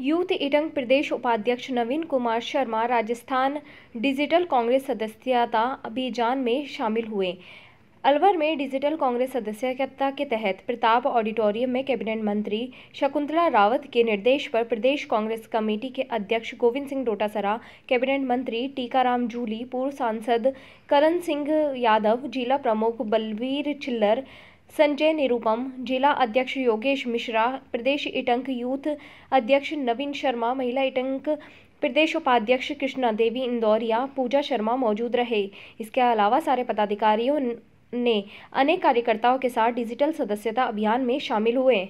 Youth INTUC प्रदेश उपाध्यक्ष Naveen Kumar Sharma Rajasthan digital Congress सदस्यता अभियान में शामिल हुए। अलवर में डिजिटल कांग्रेस सदस्यता के तहत प्रताप ऑडिटोरियम में कैबिनेट मंत्री शकुंतला रावत के निर्देश पर प्रदेश कांग्रेस कमेटी के अध्यक्ष गोविंद सिंह डोटासरा, कैबिनेट मंत्री टीकाराम जूली, पूर्व सांसद करण सिंह यादव, जिला प्रमुख बलबीर चिल्लर, संजय निरुपम, जिला अध्यक्ष योगेश मिश्रा, प्रदेश इंटक यूथ अध्यक्ष नवीन शर्मा, महिला इंटक प्रदेश उपाध्यक्ष कृष्णा देवी इंदोरिया, पूजा शर्मा मौजूद रहे। इसके अलावा सारे पदाधिकारियों ने अनेक कार्यकर्ताओं के साथ डिजिटल सदस्यता अभियान में शामिल हुए।